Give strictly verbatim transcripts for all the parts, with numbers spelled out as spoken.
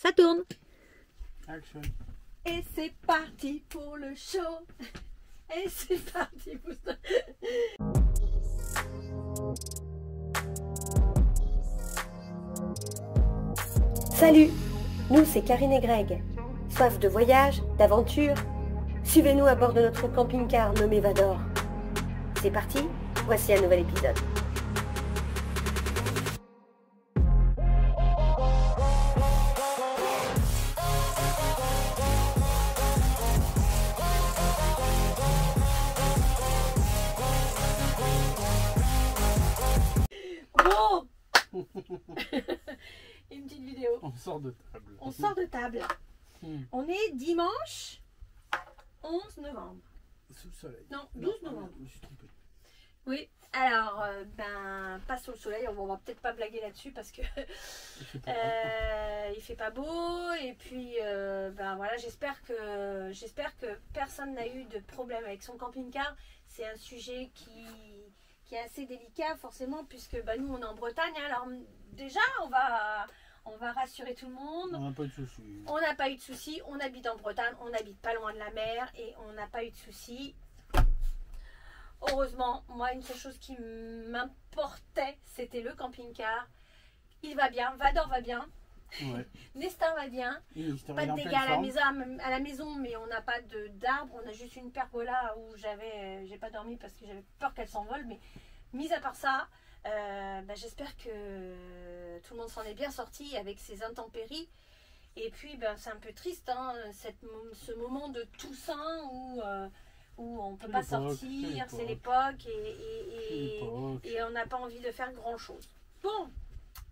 Ça tourne. Action. Et c'est parti pour le show. Et c'est parti pour ça. Salut, nous c'est Karine et Greg. Soif de voyage, d'aventure. Suivez-nous à bord de notre camping-car nommé Vador. C'est parti, voici un nouvel épisode. Une petite vidéo. On sort de table. On sort de table. Hmm. On est dimanche onze novembre. Sous le soleil. Non, douze novembre. Je me suis trompée. Oui, alors, euh, ben, pas sous le soleil. On va peut-être pas blaguer là-dessus parce que euh, il fait pas beau. Et puis, euh, ben voilà, j'espère que, j'espère que personne n'a eu de problème avec son camping-car. C'est un sujet qui... qui est assez délicat forcément puisque bah, nous on est en Bretagne, alors déjà on va, on va rassurer tout le monde. On n'a pas eu de soucis. On n'a pas eu de soucis, on habite en Bretagne, on habite pas loin de la mer et on n'a pas eu de soucis. Heureusement, moi une seule chose qui m'importait c'était le camping-car. Il va bien, Vador va bien, ouais. Nestin va bien, pas de dégâts à la, maison, à la maison mais on n'a pas d'arbre, on a juste une pergola où j'avais, j'ai pas dormi parce que j'avais peur qu'elle s'envole, mais mis à part ça, euh, bah, j'espère que tout le monde s'en est bien sorti avec ces intempéries et puis ben, c'est un peu triste hein, cette, ce moment de Toussaint où, euh, où on ne peut pas sortir, c'est l'époque et, et, et, et on n'a pas envie de faire grand chose. Bon.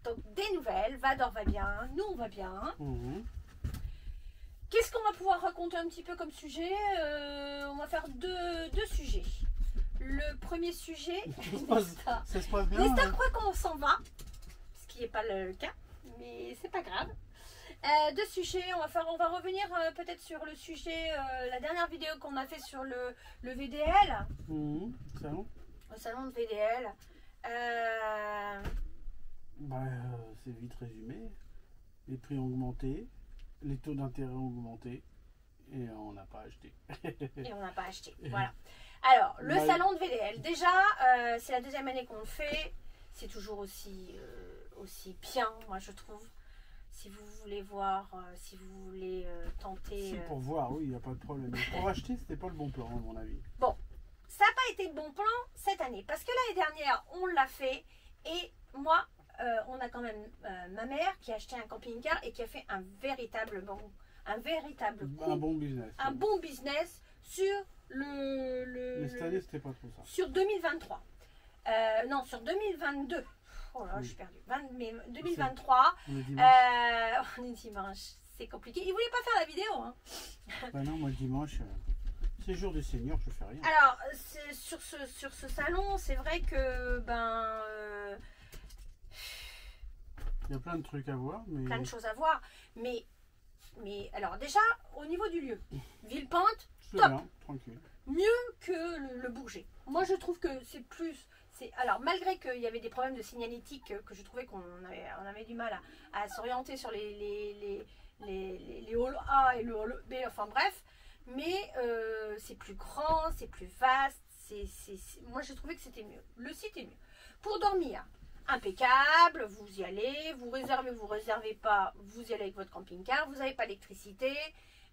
Donc, des nouvelles, Vador va bien, nous on va bien. Mmh. Qu'est-ce qu'on va pouvoir raconter un petit peu comme sujet? euh, On va faire deux, deux sujets. Le premier sujet, Nesta. Ça se passe bien. Nesta croit qu'on s'en va, ce qui n'est pas le cas, mais c'est pas grave. Euh, deux sujets, on va, faire, on va revenir euh, peut-être sur le sujet, euh, la dernière vidéo qu'on a fait sur le, le V D L. Mmh. Salon. Au salon de V D L. Euh, Bah, euh, c'est vite résumé, les prix ont augmenté, les taux d'intérêt ont augmenté et on n'a pas acheté. Et on n'a pas acheté, voilà. Alors, le bah, salon de V D L, déjà, euh, c'est la deuxième année qu'on le fait, c'est toujours aussi, euh, aussi bien, moi je trouve. Si vous voulez voir, euh, si vous voulez euh, tenter... C'est pour euh... voir, oui, il n'y a pas de problème. Pour acheter, c'était pas le bon plan, à mon avis. Bon, ça n'a pas été le bon plan cette année, parce que l'année dernière, on l'a fait et moi... Euh, on a quand même euh, ma mère qui a acheté un camping-car et qui a fait un véritable bon, un véritable coup, un bon business, un oui. bon business sur le, le, mais cette année, c'était pas trop ça. Sur deux mille vingt-trois, euh, non sur deux mille vingt-deux. Oh là, oui. Je suis perdue. Mais deux mille vingt-trois, on est dimanche, euh, dimanche c'est compliqué. Ils voulaient pas faire la vidéo. Hein. Bah non, moi dimanche, c'est jour du Seigneur, je fais rien. Alors sur ce sur ce salon, c'est vrai que ben euh, il y a plein de trucs à voir. Mais... Plein de choses à voir. Mais, mais alors déjà, au niveau du lieu, Villepente, top. Bien, tranquille. Mieux que le, le Bourget. Moi, je trouve que c'est plus... Alors, malgré qu'il y avait des problèmes de signalétique que je trouvais qu'on avait, on avait du mal à, à s'orienter sur les, les, les, les, les, les halls A et le hall B, enfin bref. Mais euh, c'est plus grand, c'est plus vaste. C'est, c'est, c'est... Moi, je trouvais que c'était mieux. Le site est mieux. Pour dormir... impeccable, vous y allez, vous réservez, vous réservez pas, vous y allez avec votre camping-car, vous n'avez pas d'électricité,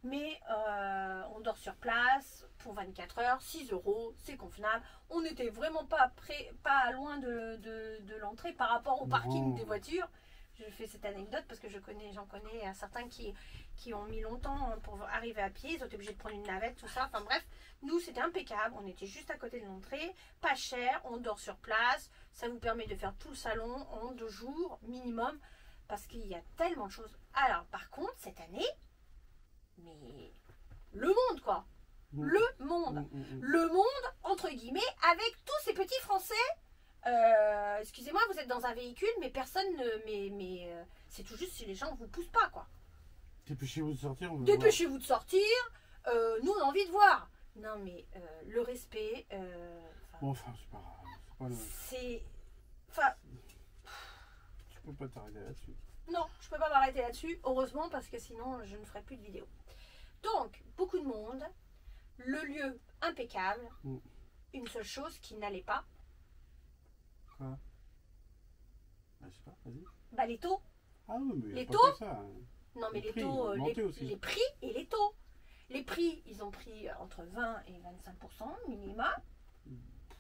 mais euh, on dort sur place pour vingt-quatre heures, six euros, c'est convenable. On n'était vraiment pas près, pas loin de, de, de l'entrée par rapport au parking des voitures. Je fais cette anecdote parce que je connais, j'en connais certains qui, qui ont mis longtemps pour arriver à pied, ils ont été obligés de prendre une navette, tout ça, enfin bref, nous c'était impeccable, on était juste à côté de l'entrée, pas cher, on dort sur place, ça vous permet de faire tout le salon en deux jours minimum, parce qu'il y a tellement de choses. Alors par contre, cette année, mais le monde quoi, mmh. le monde, mmh, mmh. le monde entre guillemets, avec tous ces petits Français. Euh, excusez-moi, vous êtes dans un véhicule, mais personne ne... Mais, mais euh, c'est tout juste si les gens ne vous poussent pas, quoi. Dépêchez-vous de sortir. Dépêchez-vous de sortir. Euh, nous, on a envie de voir. Non, mais euh, le respect... Euh, bon, enfin, c'est pas grave. C'est... Enfin... Je peux pas t'arrêter là-dessus. non, je peux pas m'arrêter là-dessus, heureusement, parce que sinon je ne ferai plus de vidéo. Donc, beaucoup de monde, le lieu impeccable, mm. Une seule chose qui n'allait pas. Quoi? Bah, je sais pas, vas-y. Bah les taux. Ah oui, mais les taux ça. Non mais les, les prix, taux, euh, les, les prix et les taux. Les prix, ils ont pris entre vingt et vingt-cinq pour cent minimum.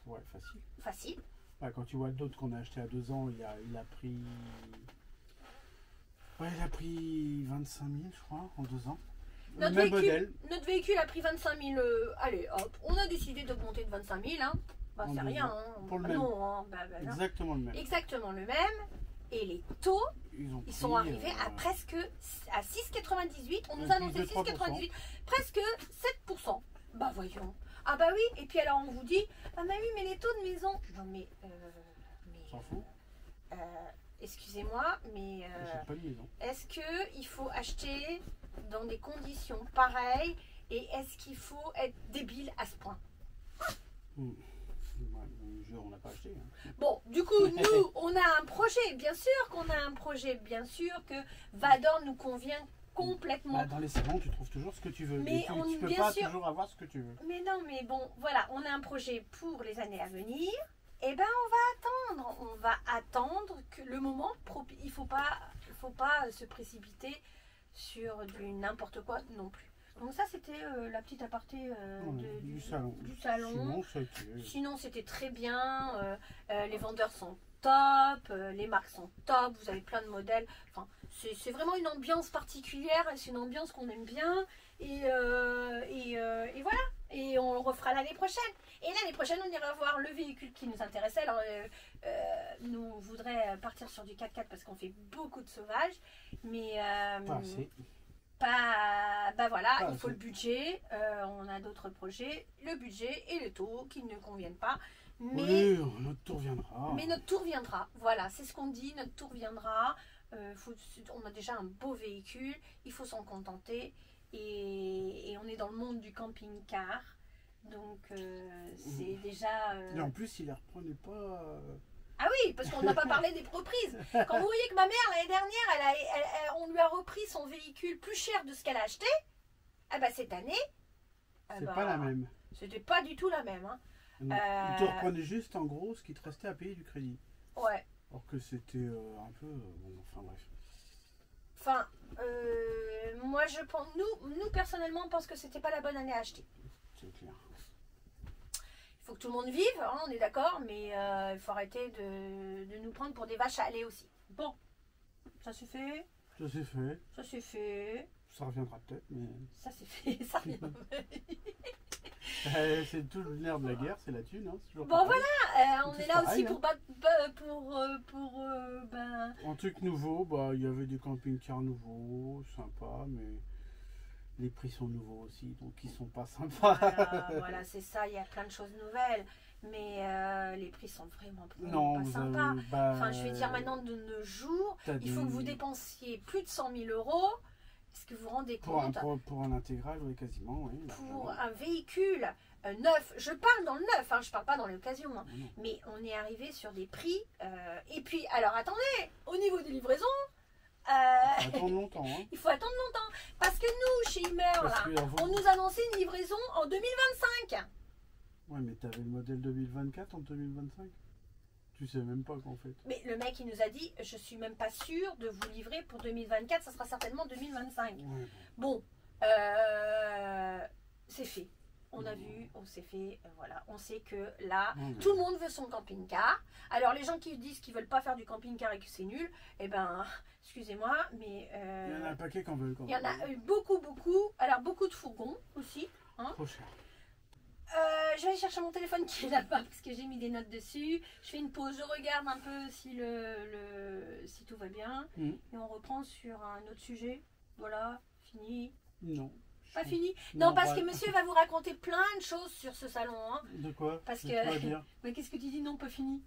Ouais, facile. Facile. Bah, quand tu vois d'autres qu'on a acheté à deux ans, il a, il a pris... Ouais, il a pris vingt-cinq mille, je crois, en deux ans. Notre, même véhicule, modèle. Notre véhicule a pris vingt-cinq mille. Euh, allez, hop, on a décidé d'augmenter de vingt-cinq mille. Hein. Bah, c'est rien. Hein. Pour bah, le non, même. Hein, bah, bah, exactement le même. Exactement le même. Et les taux, ils, pris, ils sont arrivés euh, à presque à six virgule quatre-vingt-dix-huit. On nous a annoncé six virgule quatre-vingt-dix-huit. Presque sept pour cent. Bah voyons. Ah bah oui. Et puis alors on vous dit, ah bah oui, mais les taux de maison. Non mais... Euh, mais on s'en fout. Euh, Excusez-moi, mais euh, est-ce qu'il faut acheter dans des conditions pareilles et est-ce qu'il faut être débile à ce point? mmh. Je, on n'a pas acheté. Hein. Bon, du coup, nous, on a un projet. Bien sûr qu'on a un projet. Bien sûr que Vador nous convient complètement. Bah, dans les salons, tu trouves toujours ce que tu veux. Mais tu ne peux pas sûr. toujours avoir ce que tu veux. Mais non, mais bon, voilà, on a un projet pour les années à venir. Eh bien, on va attendre, on va attendre que le moment, il ne faut pas, faut pas se précipiter sur du n'importe quoi non plus. Donc ça, c'était euh, la petite aparté euh, de, du, du salon. Du salon. Sinon, c'était très bien, euh, euh, les vendeurs sont top, euh, les marques sont top, vous avez plein de modèles. Enfin, c'est vraiment une ambiance particulière, c'est une ambiance qu'on aime bien et, euh, et, euh, et voilà. Et on le refera l'année prochaine. Et l'année prochaine, on ira voir le véhicule qui nous intéressait. Alors, euh, euh, nous, on voudrait partir sur du quatre quatre parce qu'on fait beaucoup de sauvages. Mais, euh, pas assez. Pas, bah voilà, pas il faut assez. le budget. Euh, on a d'autres projets. Le budget et le taux qui ne conviennent pas. Mais oui, notre tour viendra. Mais notre tour viendra. Voilà, c'est ce qu'on dit. Notre tour viendra. Euh, faut, on a déjà un beau véhicule. Il faut s'en contenter. Et, et on est dans le monde du camping-car, donc euh, c'est déjà... Euh... Et en plus, il ne les reprenait pas... Euh... Ah oui, parce qu'on n'a pas parlé des reprises. Quand vous voyez que ma mère, l'année dernière, elle a, elle, elle, on lui a repris son véhicule plus cher de ce qu'elle a acheté, ah bah, cette année... C'est bah, pas la même. C'était pas du tout la même. Hein. Non, euh... il te reprenait juste, en gros, ce qui te restait à payer du crédit. Ouais. Alors que c'était euh, un peu... Bon, enfin, bref. Enfin, euh, moi je pense, nous, nous personnellement, on pense que c'était pas la bonne année à acheter. C'est clair. Il faut que tout le monde vive, hein, on est d'accord, mais euh, il faut arrêter de, de nous prendre pour des vaches à lait aussi. Bon, ça c'est fait. Ça c'est fait. Ça c'est fait. Ça reviendra peut-être, mais. Ça c'est fait, ça reviendra. euh, c'est tout le nerf de la guerre, c'est la thune, hein, toujours. Bon voilà, euh, on est, est là pareil, aussi hein. pour battre, pour, euh, pour euh, ben. En truc nouveau, bah il y avait des camping-cars nouveaux, sympa, mais les prix sont nouveaux aussi, donc ils sont pas sympas. Voilà, voilà c'est ça, il y a plein de choses nouvelles, mais euh, les prix sont vraiment, vraiment non, pas sympas. Avez, bah, enfin, je vais dire maintenant de nos jours, il des... faut que vous dépensiez plus de cent mille euros. Est-ce que vous vous rendez compte? Pour un, pour, pour un intégral, oui, quasiment. Oui, pour un véhicule euh, neuf, je parle dans le neuf, hein, je ne parle pas dans l'occasion, hein, mmh. mais on est arrivé sur des prix. Euh, et puis, alors attendez, au niveau des livraisons, euh, il faut attendre longtemps. Hein. Il faut attendre longtemps. Parce que nous, chez Imer, là, on nous annonçait une livraison en deux mille vingt-cinq. Ouais, mais tu avais le modèle deux mille vingt-quatre en deux mille vingt-cinq? Tu sais même pas qu'en fait. Mais le mec il nous a dit, je suis même pas sûr de vous livrer pour deux mille vingt-quatre, ça sera certainement deux mille vingt-cinq. Oui. Bon, euh, c'est fait. On a vu, on s'est fait, euh, voilà. On sait que là, oui. tout le monde veut son camping-car. Alors les gens qui disent qu'ils veulent pas faire du camping-car et que c'est nul, eh ben, excusez-moi, mais euh, il y en a un paquet qu'on veut. Quand il y en a eu beaucoup, beaucoup. Alors beaucoup de fourgons aussi. Hein. Trop cher. Euh, je vais aller chercher mon téléphone qui est là-bas parce que j'ai mis des notes dessus. Je fais une pause, je regarde un peu si, le, le, si tout va bien. Mmh. Et on reprend sur un autre sujet. Voilà, fini. Non. Pas fini. Non, non parce bah... que monsieur va vous raconter plein de choses sur ce salon. Hein. De quoi? Parce que... Quoi dire? Mais qu'est-ce que tu dis? Non, pas fini.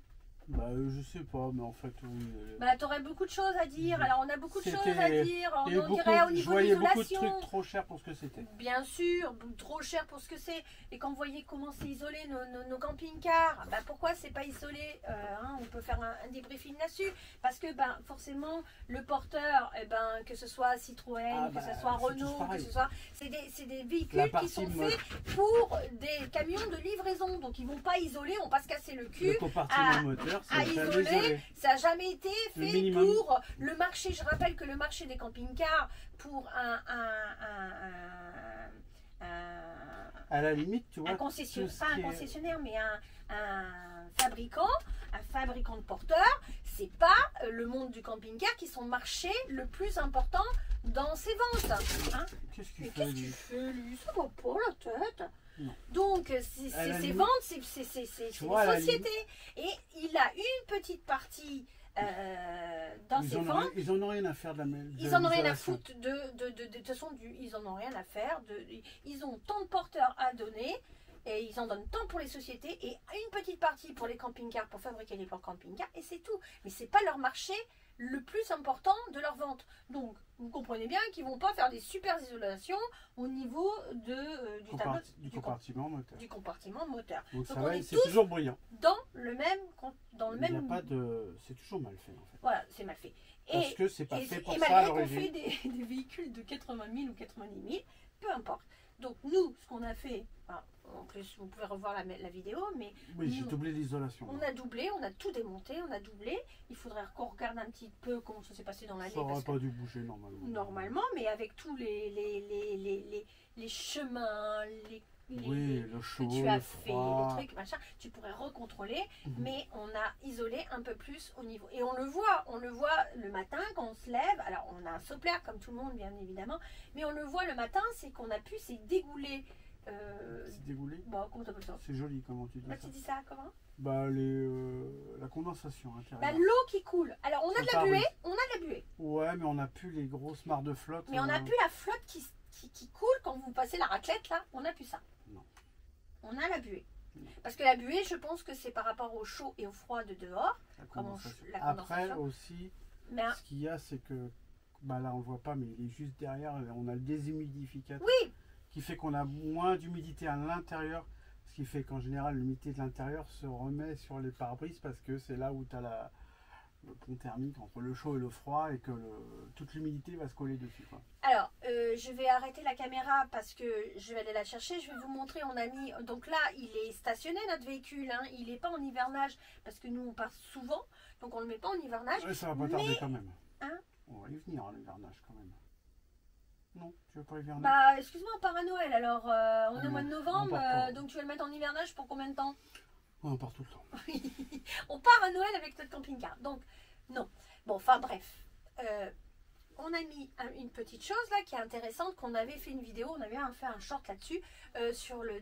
Bah, je sais pas, mais en fait... On... Bah, t'aurais beaucoup de choses à dire. Alors, on a beaucoup de choses à dire. On, on beaucoup... dirait au niveau de l'isolation. Je voyais beaucoup de trucs trop chers pour ce que c'était. Bien sûr, trop cher pour ce que c'est. Et quand vous voyez comment c'est isolé nos, nos, nos camping-cars, bah, pourquoi c'est pas isolé euh, hein, on peut faire un, un débriefing là-dessus. Parce que, bah, forcément, le porteur, eh ben, que ce soit Citroën, ah, bah, que ce soit Renault, que ce soit... C'est des, des véhicules qui sont de... faits pour des camions de livraison. Donc, ils vont pas isoler, on va se casser le cul. Le compartiment à... moteur. Ça a isolé, isolé. Ça n'a jamais été fait pour le marché. Je rappelle que le marché des camping-cars, pour un, un, un, un, un, à la limite, tu vois, un concessionnaire, pas un concessionnaire, est... mais un, un fabricant, un fabricant de porteurs, c'est pas le monde du camping-car qui sont marché le plus important dans ses ventes. Hein, qu'est-ce qu'il fait, lui, lui ça va pas la tête. Non. Donc, ces ventes, c'est des sociétés. Et il a une petite partie euh, dans ses ventes. Auraient, ils en ont rien à faire de la même. Ils en ont rien à foutre. De toute de, de, de, de façon, du, ils en ont rien à faire. De, de, ils ont tant de porteurs à donner. Et ils en donnent tant pour les sociétés. Et une petite partie pour les camping-cars, pour fabriquer les plans camping-cars. Et c'est tout. Mais c'est pas leur marché le plus important de leur vente. Donc, vous comprenez bien qu'ils ne vont pas faire des super isolations au niveau de, euh, du, tableau, du, du, compartiment com moteur. du compartiment moteur. Donc, Donc on va, est tous toujours brillant. Dans le même... Dans le Il même... Y a pas de... C'est toujours mal fait, en fait. Voilà, c'est mal fait. Parce et, que c'est pas et, fait pour et ça, à l'origine. Et malgré qu'on fait des, des véhicules de quatre-vingt mille ou quatre-vingt-dix mille, peu importe. Donc, nous, ce qu'on a fait... Enfin, en plus, vous pouvez revoir la, la vidéo, mais... Oui, j'ai doublé l'isolation. On a doublé, on a tout démonté, on a doublé. Il faudrait qu'on regarde un petit peu comment ça s'est passé dans l'année. Ça n'aurait pas dû bouger, normalement. Normalement, mais avec tous les, les, les, les, les, les chemins, les... Les, oui, le chaud, que tu as le froid. fait, les trucs, machin, tu pourrais recontrôler, mmh. mais on a isolé un peu plus au niveau. Et on le voit, on le voit le matin quand on se lève. Alors, on a un sopler comme tout le monde, bien évidemment, mais on le voit le matin, c'est qu'on a pu s'y dégouler. Euh, c'est dégoulé. Bon, comment t'appelles ça? C'est joli, comment tu dis bah, ça Tu dis ça comment Bah, les, euh, la condensation intérieure. Bah, l'eau qui coule. Alors, on a de la buée, oui. on a de la buée. Ouais, mais on n'a plus les grosses mares de flotte. Mais on n'a euh... plus la flotte qui, qui, qui coule quand vous passez la raclette, là. On n'a plus ça. Non. On a la buée. Non. Parce que la buée, je pense que c'est par rapport au chaud et au froid de dehors. La condensation. On, la condensation. Après aussi, ben, ce qu'il y a, c'est que, bah là on ne voit pas, mais il est juste derrière, on a le déshumidificateur. Oui. Qui fait qu'on a moins d'humidité à l'intérieur. Ce qui fait qu'en général, l'humidité de l'intérieur se remet sur les pare-brises parce que c'est là où tu as la, le pont thermique entre le chaud et le froid et que le, toute l'humidité va se coller dessus, quoi. Alors, euh, je vais arrêter la caméra parce que je vais aller la chercher. Je vais vous montrer, on a mis... Donc là, il est stationné, notre véhicule. Hein, il n'est pas en hivernage parce que nous, on part souvent. Donc, on ne le met pas en hivernage. Ouais, ça va pas tarder mais... quand même. Hein, on va y venir en hivernage quand même. Non, tu veux pas hiverner. Bah, excuse-moi, on part à Noël, alors euh, on est au mois de novembre, euh, donc tu vas le mettre en hivernage pour combien de temps? Ouais, on part tout le temps. On part à Noël avec notre camping-car, donc non. Bon, enfin bref, euh, on a mis un, une petite chose là qui est intéressante, qu'on avait fait une vidéo, on avait fait un short là-dessus, euh, sur le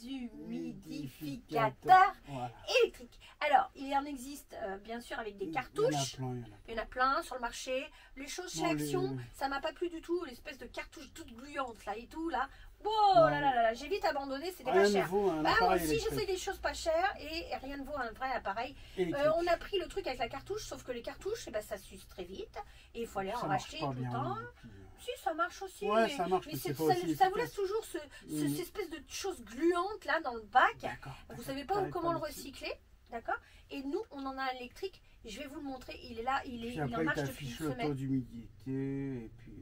déshumidificateur voilà. électrique. Alors, il en existe euh, bien sûr avec des cartouches, il y en a plein, il y en a plein sur le marché. Les choses chez Action, les... ça m'a pas plu du tout, l'espèce de cartouche toute gluante là et tout là. Wow, non, là, là, là, là. J'ai vite abandonné, c'était pas cher. Bah, moi aussi j'essaie des choses pas chères et rien ne vaut un vrai appareil. Euh, on a pris le truc avec la cartouche, sauf que les cartouches, eh ben, ça s'use très vite et il faut aller en racheter tout le temps. Si, ça marche aussi, ouais, mais, ça, marche, mais, mais ça, aussi ça vous laisse toujours ce, ce, cette espèce de chose gluante là dans le bac. Vous savez pas comment le recycler, d'accord? Et nous, on en a un électrique. Je vais vous le montrer. Il est là, il est en marche depuis une semaine. Le taux d'humidité et puis.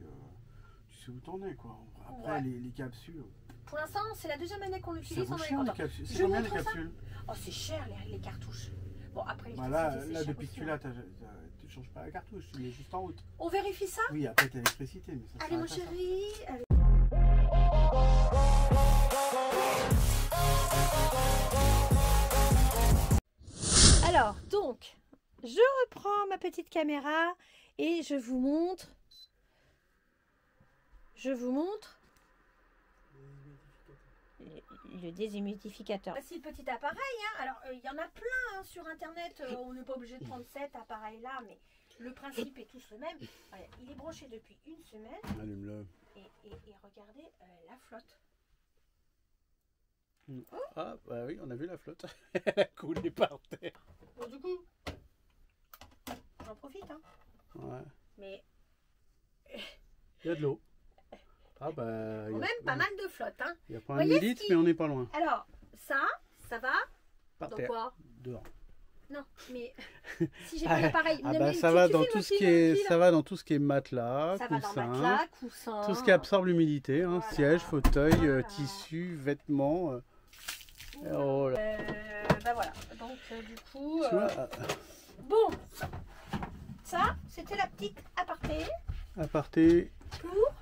C'est où t'en es quoi. Après ouais. les, les capsules. Pour l'instant, c'est la deuxième année qu'on l'utilise. C'est combien les capsules, je combien, les capsules oh, c'est cher les, les cartouches. Bon après. Bah là, là depuis que tu l'as, tu ne changes pas la cartouche, tu mets juste en route. On vérifie ça. Oui, après t'as l'électricité, mais ça. Allez mon chéri. Allez. Alors donc, je reprends ma petite caméra et je vous montre. Je vous montre le déshumidificateur. C'est le petit appareil. Hein. Alors, il euh, y en a plein hein, sur Internet. Euh, on n'est pas obligé de prendre cet appareil-là, mais le principe est tous le même. Voilà, il est branché depuis une semaine. Allume-le. Et, et, et regardez euh, la flotte. Ah, bah oui, on a vu la flotte. Elle a coulé par terre. Bon, du coup, j'en profite, hein. Ouais. Mais... il y a de l'eau. Ah, bah... Il y a même pas mal de flotte, hein. Il n'y a pas un litre, mais on n'est pas loin. Alors, ça, ça va... par terre. Dans quoi ? Dehors. Non, mais si j'ai pas l'appareil... Ah, bah ça va dans tout ce qui est... ça va dans tout ce qui est matelas, coussin, tout ce qui absorbe l'humidité, hein, siège, fauteuil, tissu, vêtements... Oh là. Euh, bah voilà, donc euh, du coup, euh... bon, ça c'était la petite aparté, aparté pour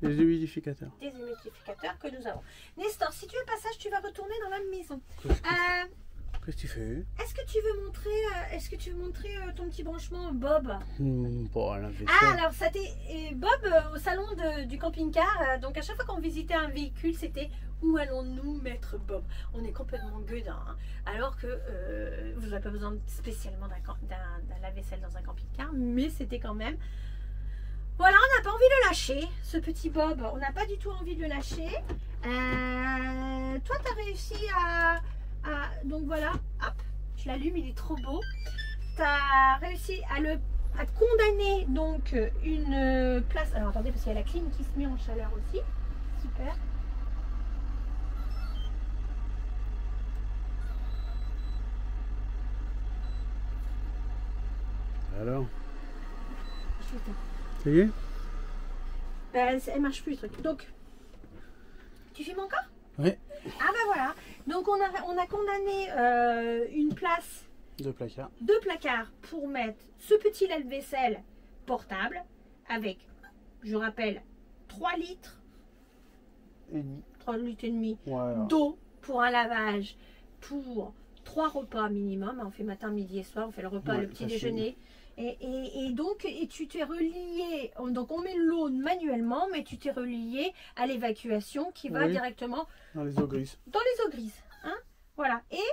les humidificateurs, des humidificateurs que nous avons. Nestor, si tu veux passage, tu vas retourner dans la maison. Qu'est-ce que, euh... qu'est-ce que tu fais? Est-ce que tu veux montrer, euh, est-ce que tu veux montrer euh, ton petit branchement, Bob? Mmh, bon, là, ah alors ça t'est Bob euh, au salon de, du camping-car. Euh, donc à chaque fois qu'on visitait un véhicule, c'était où allons-nous mettre Bob? On est complètement gueudin, hein. Alors que euh, vous n'avez pas besoin spécialement d'un lave-vaisselle dans un camping-car, mais c'était quand même... Voilà, on n'a pas envie de le lâcher, ce petit Bob. On n'a pas du tout envie de le lâcher. Euh, toi, tu as réussi à, à... Donc voilà, hop, je l'allume, il est trop beau. Tu as réussi à, le, à condamner donc une place... Alors attendez, parce qu'il y a la clim qui se met en chaleur aussi. Super. Alors, ça y est, ben, elle marche plus le truc. Donc, tu filmes encore? Oui. Ah ben voilà. Donc on a, on a condamné euh, une place de placard. Deux placards pour mettre ce petit lave-vaisselle portable avec, je rappelle, trois litres et demi. trois litres et demi voilà. D'eau pour un lavage, pour trois repas minimum. On fait matin, midi et soir. On fait le repas, ouais, le petit déjeuner. Et, et, et donc, et tu t'es relié, donc on met l'eau manuellement, mais tu t'es relié à l'évacuation qui va oui, directement dans les eaux grises. Dans les eaux grises, hein, voilà. Et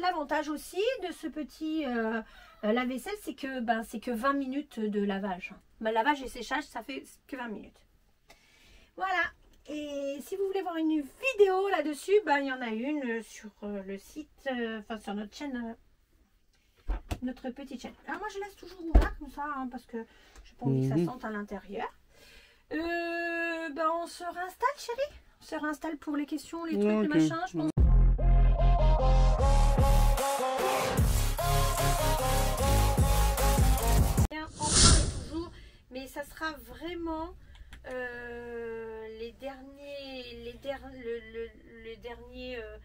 l'avantage aussi de ce petit euh, lave-vaisselle, c'est que, ben, c'est que vingt minutes de lavage. Ben, lavage et séchage, ça fait que vingt minutes. Voilà. Et si vous voulez voir une vidéo là-dessus, ben, il y en a une sur le site, euh, enfin sur notre chaîne. Euh, notre petite chaîne. Alors moi je laisse toujours ouvert comme ça, hein, parce que j'ai pas envie mmh. que ça sente à l'intérieur. Euh, bah on se réinstalle, chérie. On se réinstalle pour les questions, les trucs, okay. Le machin, je pense. Mmh. Enfin et toujours, mais ça sera vraiment euh, les derniers, les der le, le, le dernier euh,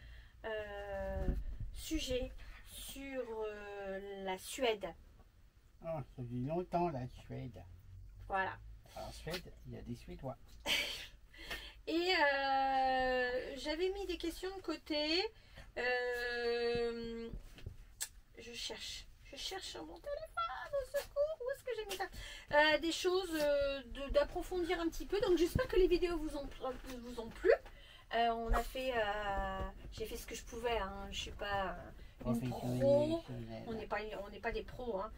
euh, sujet. Sur euh, la Suède. Ah, ça fait longtemps la Suède. Voilà. En Suède, il y a des Suédois. Et euh, j'avais mis des questions de côté. Euh, je cherche. Je cherche sur mon téléphone. Au secours, où est-ce que j'ai mis ça? euh, Des choses euh, d'approfondir un petit peu. Donc j'espère que les vidéos vous ont, vous ont plu. Euh, on a fait... Euh, j'ai fait ce que je pouvais. Hein. Je suis pas... Euh, Une pro, on n'est pas, on n'est pas des pros, hein.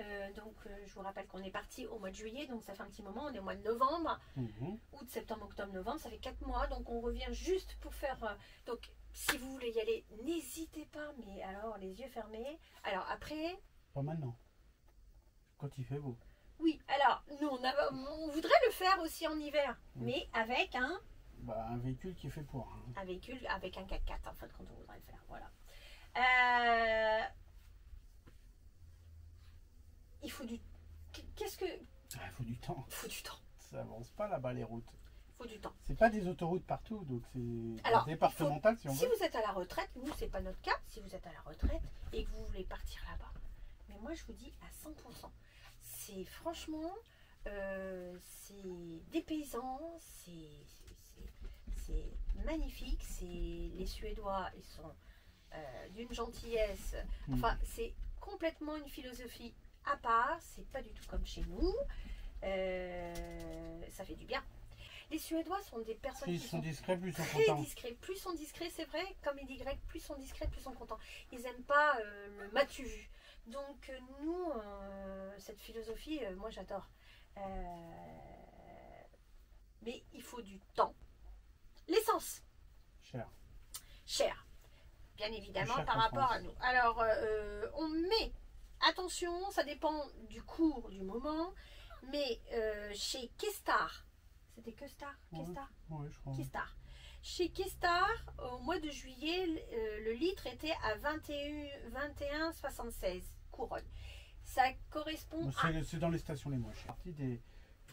Euh, donc euh, je vous rappelle qu'on est parti au mois de juillet, donc ça fait un petit moment, on est au mois de novembre, mm-hmm. août, septembre, octobre, novembre, ça fait quatre mois, donc on revient juste pour faire, euh, donc si vous voulez y aller, n'hésitez pas, mais alors les yeux fermés, alors après... Pas maintenant, quand il fait beau. Oui, alors nous on, a, on voudrait le faire aussi en hiver, mm. mais avec un... Bah, un véhicule qui est fait pour... Hein. Un véhicule avec un quatre quatre en fait, quand on voudrait le faire, voilà. Euh, il faut du... Qu'est-ce que... Ah, il faut du temps. Il faut du temps. Ça avance pas là-bas les routes. Il faut du temps. C'est pas des autoroutes partout, donc c'est départemental faut... si on veut. Si vous êtes à la retraite, nous c'est pas notre cas, si vous êtes à la retraite et que vous voulez partir là-bas. Mais moi je vous dis à cent pour cent. C'est franchement... Euh, c'est dépaysant, c'est magnifique, c'est... Les Suédois, ils sont... Euh, d'une gentillesse, enfin c'est complètement une philosophie à part, c'est pas du tout comme chez nous, euh, ça fait du bien. Les Suédois sont des personnes qui sont discrets, plus sont contents. Discrets, plus sont discrets, c'est vrai, comme il dit Greg, plus sont discrets, plus sont contents. Ils n'aiment pas euh, le matu vu. Donc euh, nous, euh, cette philosophie, euh, moi j'adore. Euh, mais il faut du temps. L'essence. Cher. cher, bien évidemment, cher par rapport France. à nous. Alors, euh, on met, attention, ça dépend du cours, du moment, mais euh, chez Kistar, c'était Q Star, ouais, Kistar, ouais, je crois. Kistar. Chez Kistar, au mois de juillet, euh, le litre était à vingt et un virgule soixante-seize couronnes. Ça correspond à... C'est dans les stations les moins chères.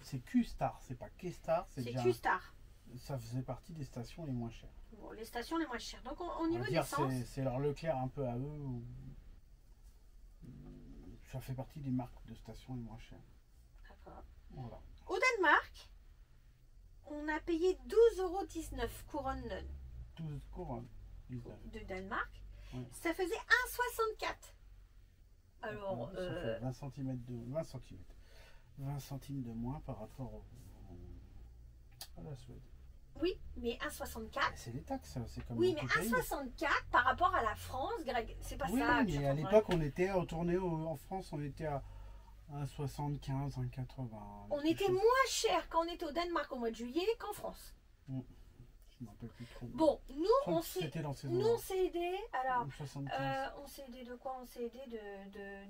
C'est Q Star, c'est pas Q Star, c'est déjà... Q Star. Ça faisait partie des stations les moins chères. Bon, les stations les moins chères. Donc, au niveau des sens... C'est leur Leclerc un peu à eux. Ou... Ça fait partie des marques de stations les moins chères. D'accord. Voilà. Au Danemark, on a payé douze euros dix-neuf couronnes. douze couronnes. De Danemark. Oui. Ça faisait un virgule soixante-quatre. Alors, ça euh... fait vingt centimètres de vingt centimètres. vingt centimes de moins par rapport au, au, à la Suède. Oui, mais un virgule soixante-quatre. C'est les taxes, c'est comme oui, mais un virgule soixante-quatre par rapport à la France, Greg. C'est pas oui, ça. Oui, mais à l'époque, on était retourné au, en France, on était à un virgule soixante-quinze, un virgule quatre-vingts. On était chose. moins cher quand on était au Danemark au mois de juillet qu'en France. Mmh. Je m'en rappelle plus trop. Bon, nous, on s'est aidé. Alors, euh, on s'est aidé de quoi? On s'est aidé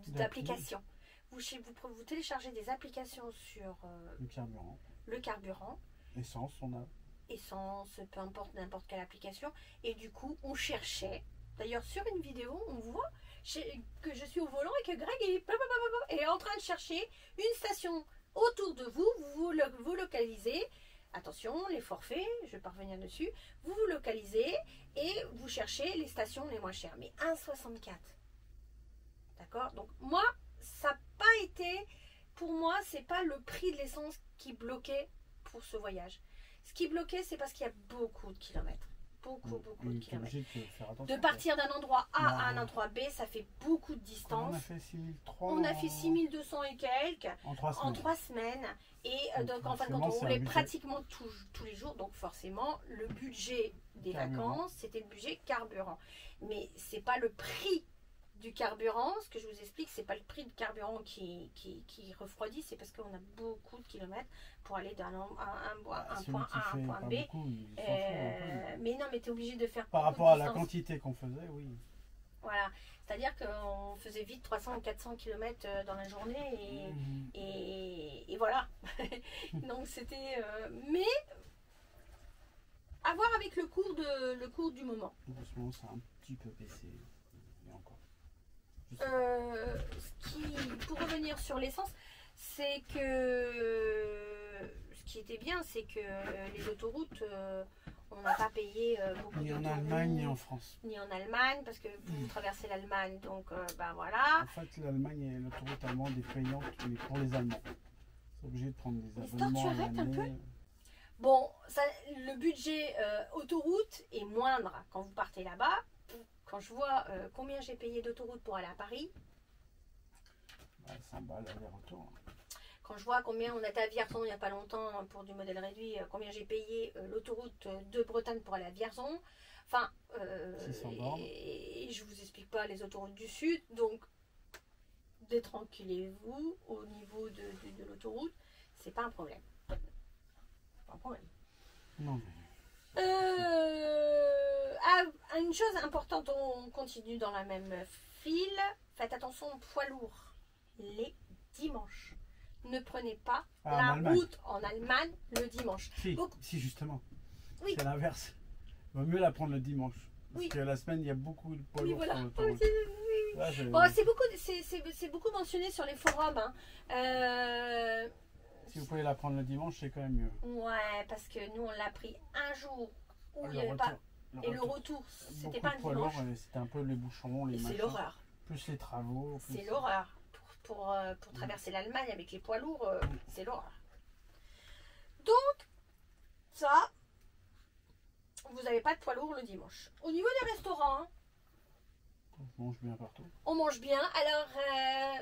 d'applications. De, de, de, Vous, vous, vous téléchargez des applications sur euh, le carburant. Le carburant. Essence, on a. Essence, peu importe, n'importe quelle application. Et du coup, on cherchait. D'ailleurs, sur une vidéo, on voit que je suis au volant et que Greg est, est en train de chercher une station autour de vous. Vous vous localisez. Attention, les forfaits, je vais pas revenir dessus. Vous vous localisez et vous cherchez les stations les moins chères. Mais un virgule soixante-quatre. D'accord? Donc, moi... ça n'a pas été, pour moi, c'est pas le prix de l'essence qui bloquait pour ce voyage. Ce qui bloquait, c'est parce qu'il y a beaucoup de kilomètres. Beaucoup, oui, beaucoup de kilomètres. De, de partir d'un endroit A non. à un endroit B, ça fait beaucoup de distance. On a fait six mille trois cents. On a fait six mille deux cents et quelques en trois semaines. En trois semaines. Et euh, donc, en fin de compte, on roulait pratiquement tout, tous les jours. Donc, forcément, le budget des carburant. vacances, c'était le budget carburant. Mais ce n'est pas le prix du carburant, ce que je vous explique, c'est pas le prix de carburant qui, qui, qui refroidit, c'est parce qu'on a beaucoup de kilomètres pour aller d'un point A à un point B. Beaucoup, euh, mais non, mais tu es obligé de faire par rapport à la quantité qu'on faisait, oui. Voilà, c'est-à-dire qu'on faisait vite trois cents ou quatre cents kilomètres dans la journée et, mmh. et, et voilà. Donc c'était, euh, mais à voir avec le cours de le cours du moment. En ce moment, ça a un petit peu baissé. Euh, ce qui, pour revenir sur l'essence, c'est que ce qui était bien, c'est que les autoroutes, euh, on n'a pas payé euh, beaucoup. Ni en Allemagne, ni en France. Ni en Allemagne, parce que vous traversez l'Allemagne, donc euh, ben voilà. En fait, l'Allemagne et l'autoroute allemande est payante, mais pour les Allemands. C'est obligé de prendre des abonnements. Histoire, tu arrêtes un peu ? Bon, ça, le budget euh, autoroute est moindre quand vous partez là-bas. Quand je vois euh, combien j'ai payé d'autoroute pour aller à Paris, bah, cinq balles aller-retour. Quand je vois combien on était à Vierzon il n'y a pas longtemps pour du modèle réduit, combien j'ai payé euh, l'autoroute de Bretagne pour aller à Vierzon, enfin, euh, et, et je vous explique pas les autoroutes du sud, donc détranquillez-vous au niveau de, de, de l'autoroute, c'est pas un problème. Pas un problème. Non. Euh, ah, une chose importante, on continue dans la même file. Faites attention aux poids lourds. Les dimanches, ne prenez pas ah, la en route en Allemagne le dimanche. Si, donc, si justement. Oui. C'est l'inverse. Vaut mieux la prendre le dimanche. Parce oui. que la semaine, il y a beaucoup de poids oui, lourds. Voilà. Oh, c'est oui. bon, beaucoup, beaucoup mentionné sur les forums. Hein. Euh, Si vous pouvez la prendre le dimanche, c'est quand même mieux. Ouais, parce que nous, on l'a pris un jour où il n'y avait pas. Le et retour. le retour, c'était pas un dimanche. C'était un peu les bouchons, les machins. C'est l'horreur. Plus les travaux. C'est l'horreur. Pour, pour, pour traverser l'Allemagne avec les poids lourds, c'est l'horreur. Donc, ça, vous n'avez pas de poids lourd le dimanche. Au niveau des restaurants. On mange bien partout. On mange bien. Alors, euh,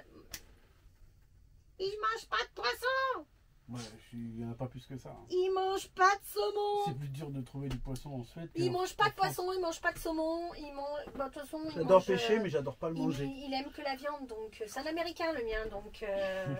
ils ne mangent pas de poisson. Ouais, il n'y en a pas plus que ça. Hein. Ils mangent pas de saumon. C'est plus dur de trouver du poisson en Suède. Ils mangent pas de poisson, ils mangent pas de saumon. Ils mangent... bah, de toute façon, j'adore pêcher, euh... mais j'adore pas le manger. Il, il aime que la viande, donc c'est un Américain le mien. Donc euh...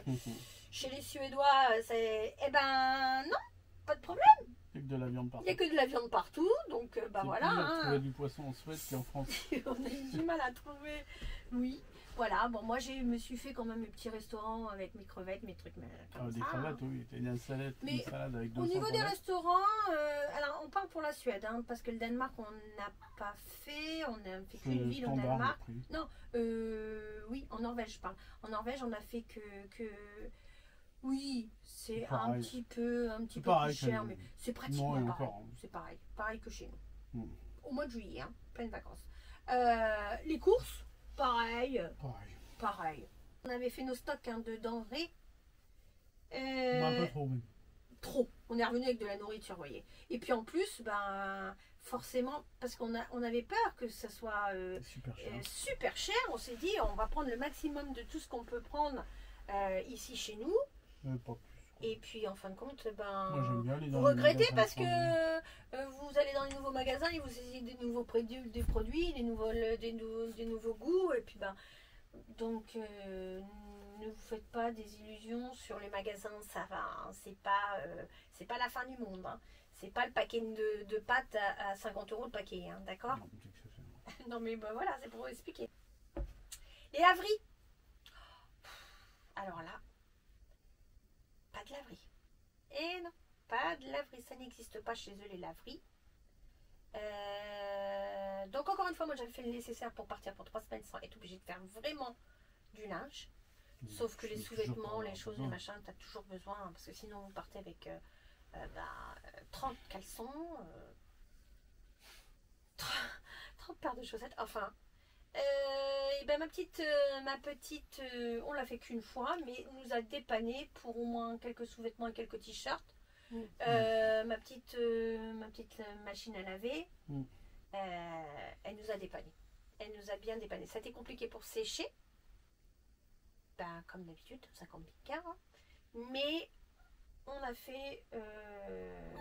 chez les Suédois, c'est eh ben non, pas de problème. De la la viande partout. Il n'y a que de la viande partout, donc bah voilà. On a trouvé du poisson en Suède qu'en France. On a eu du mal à trouver. Oui, voilà. Bon, moi, je me suis fait quand même mes petits restaurants avec mes crevettes, mes trucs. Mais, comme ah, ça, des crevettes, hein. Oui. Il y a une salade, mais une salade avec deux. Au niveau crevettes. Des restaurants, euh, alors on parle pour la Suède, hein, parce que le Danemark, on n'a pas fait. On a fait qu'une ville au Danemark. Non, euh, oui, en Norvège, je parle. En Norvège, on a fait que. que Oui, c'est un petit peu, un petit peu plus cher, mais c'est pratiquement pareil. C'est pareil, pareil que chez nous. Mm. Au mois de juillet, hein, plein de vacances. Euh, les courses, pareil, pareil. Pareil. On avait fait nos stocks hein, de denrées. Euh, bah, un peu trop, oui. Trop. On est revenu avec de la nourriture, vous voyez. Et puis en plus, ben, forcément, parce qu'on a, on avait peur que ça soit euh, super cher. Euh, super cher, on s'est dit, on va prendre le maximum de tout ce qu'on peut prendre euh, ici chez nous. Pas plus, et puis en fin de compte, ben, moi, vous regrettez parce que euh, vous allez dans les nouveaux magasins et vous essayez des nouveaux produits, des produits, des nouveaux, des, nou des nouveaux goûts. Et puis ben, donc euh, ne vous faites pas des illusions sur les magasins, ça va, hein, c'est pas, euh, c'est pas la fin du monde, hein, c'est pas le paquet de, de pâtes à, à cinquante euros le paquet, hein, d'accord. Non mais ben, voilà, c'est pour vous expliquer. Les havris, alors là. Pas de laverie. Et non, pas de laverie. Ça n'existe pas chez eux, les laveries. Euh, donc, encore une fois, moi, j'avais fait le nécessaire pour partir pour trois semaines sans être obligée de faire vraiment du linge. Oui, sauf que les sous-vêtements, les choses, les machins, tu as toujours besoin. Hein, parce que sinon, vous partez avec euh, euh, bah, trente caleçons, euh, trente paires de chaussettes. Enfin, euh, et ben ma petite, euh, ma petite euh, on l'a fait qu'une fois, mais nous a dépanné pour au moins quelques sous-vêtements et quelques t-shirts. Mmh. Euh, ma, petite, euh, ma petite machine à laver, mmh. euh, elle nous a dépanné. Elle nous a bien dépanné. Ça a été compliqué pour sécher, ben, comme d'habitude, cinquante mille quarts. Hein. Mais on a fait. Euh,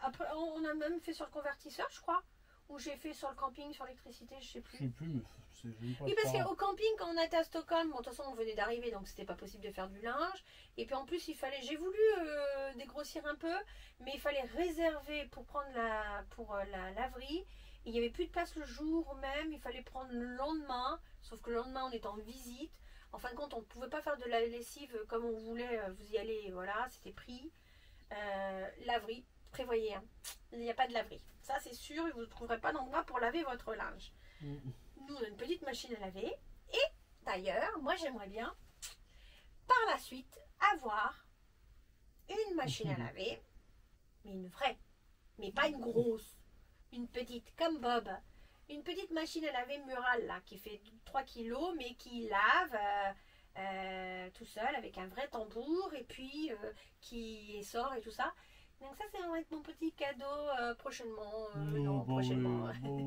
après, on a même fait sur le convertisseur, je crois. Où j'ai fait sur le camping, sur l'électricité, je sais plus. Je sais plus, mais c'est même pas. Oui, parce qu'au camping, quand on était à Stockholm, bon, de toute façon, on venait d'arriver, donc c'était pas possible de faire du linge. Et puis en plus, il fallait, j'ai voulu euh, dégrossir un peu, mais il fallait réserver pour prendre la, pour euh, la laverie. Il n'y avait plus de place le jour même, il fallait prendre le lendemain. Sauf que le lendemain, on était en visite. En fin de compte, on ne pouvait pas faire de la lessive comme on voulait. Vous y allez, voilà, c'était pris. Euh, laverie. Prévoyez, hein. Il n'y a pas de laverie, ça c'est sûr, et vous ne trouverez pas d'endroit pour laver votre linge. Mmh. Nous on a une petite machine à laver, et d'ailleurs, moi j'aimerais bien par la suite avoir une machine à laver, mais une vraie, mais pas une grosse, une petite comme Bob, une petite machine à laver murale là, qui fait trois kilos mais qui lave. Euh, euh, tout seul avec un vrai tambour et puis euh, qui sort et tout ça. Donc ça, ça va être mon petit cadeau euh, prochainement. Euh, non, non bon, prochainement. Oui, bon,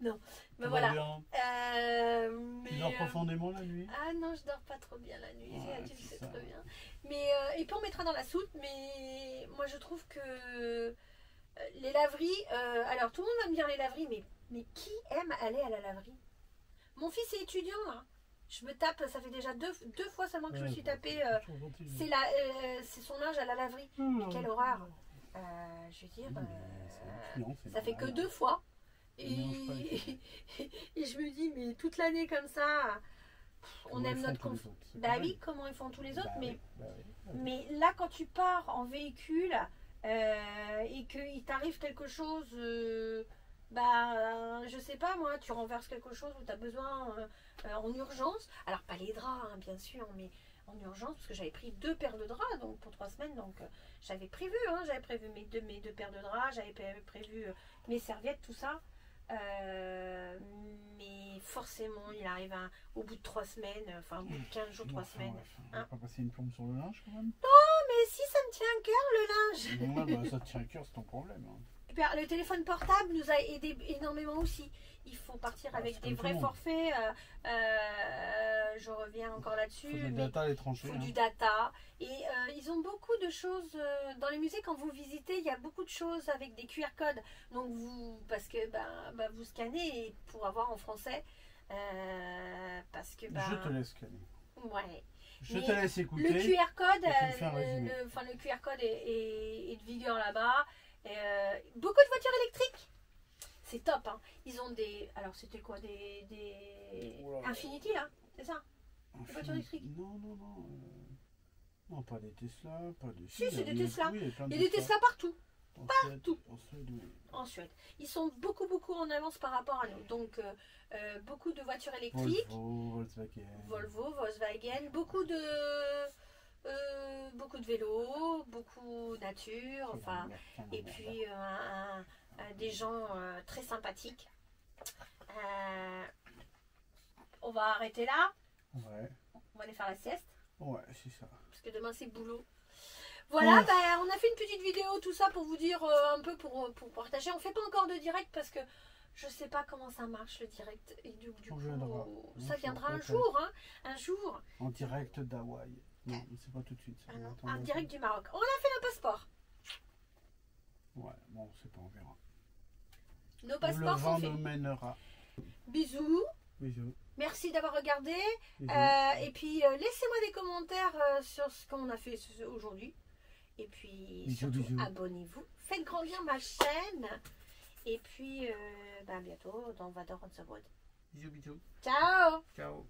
non, mais ben voilà. Euh, mais, tu dors profondément la nuit? Ah non, je dors pas trop bien la nuit. Ouais, tu le sais très bien. Mais, euh, et puis on mettra dans la soupe, mais moi je trouve que euh, les laveries... Euh, alors tout le monde aime bien les laveries, mais, mais qui aime aller à la laverie? Mon fils est étudiant, hein. Je me tape, ça fait déjà deux, deux fois seulement que ouais, je me suis tapé. Euh, c'est euh, son linge à la laverie. Mmh. Mais quelle horreur. Euh, je veux dire, euh, non, ça fait que deux fois. Et, non, et, et je me dis, mais toute l'année comme ça, on aime notre confort. Bah oui, comment ils font tous les autres. Bah, mais, bah, oui, bah, oui. mais là, quand tu pars en véhicule euh, et qu'il t'arrive quelque chose, euh, bah, je sais pas moi, tu renverses quelque chose où tu as besoin... Euh, Euh, en urgence, alors pas les draps hein, bien sûr, mais en urgence parce que j'avais pris deux paires de draps donc pour trois semaines, donc euh, j'avais prévu, hein, j'avais prévu mes deux, mes deux paires de draps, j'avais prévu euh, mes serviettes, tout ça, euh, mais forcément il arrive à, au bout de trois semaines, enfin au bout de quinze jours, trois enfin, semaines. Ouais, on va hein. pas passer une plombe sur le linge quand même. Non, mais si ça me tient à cœur le linge. Ouais, bah, ça te tient à cœur, c'est ton problème. Hein. Le téléphone portable nous a aidé énormément aussi. Il faut partir ah, avec des vrais forfaits. Euh, euh, je reviens encore là-dessus. Il faut du data, les tranchées. Il faut hein. du data. Et euh, ils ont beaucoup de choses. Euh, dans les musées, quand vous visitez, il y a beaucoup de choses avec des Q R codes. Donc vous, parce que bah, bah, vous scannez pour avoir en français. Euh, parce que, bah, je te laisse scanner. Ouais. Je mais te laisse écouter. Le Q R code, euh, le, le, le Q R code est, est, est de vigueur là-bas. Euh, beaucoup de voitures électriques. C'est top, hein. Ils ont des... Alors, c'était quoi? Des... des... Oh là. Infinity, là? C'est ça? Des voitures électriques? Non, non, non. Non, pas des Tesla, pas des... Si, c'est des Tesla. Oui, il y a des Tesla partout. En partout. Suède, en, Suède, oui. en Suède. Ils sont beaucoup, beaucoup en avance par rapport à nous. Donc, euh, euh, beaucoup de voitures électriques. Volvo, Volkswagen. Volvo, Volkswagen. Beaucoup de... Euh, beaucoup de vélos, beaucoup nature, enfin, et puis euh, un, un, des gens euh, très sympathiques. Euh, on va arrêter là. Ouais. On va aller faire la sieste. Ouais, c'est ça. Parce que demain c'est boulot. Voilà, ouais. Bah, on a fait une petite vidéo, tout ça pour vous dire euh, un peu, pour, pour partager. On fait pas encore de direct parce que je sais pas comment ça marche le direct. Et du, du coup, viendra. ça viendra un jour, hein, un jour. En direct d'Hawaï. Non, c'est pas tout de suite. Ah non, en direct du Maroc. On a fait nos passeports. Ouais, bon, c'est pas, on verra. Nos passeports sont faits. Le vent nous mènera. Bisous. Bisous. Merci d'avoir regardé. Euh, et puis, euh, laissez-moi des commentaires euh, sur ce qu'on a fait aujourd'hui. Et puis, bisous, surtout, abonnez-vous. Faites grandir ma chaîne. Et puis, euh, ben, à bientôt dans Vador on the Road. Bisous, bisous. Ciao. Ciao.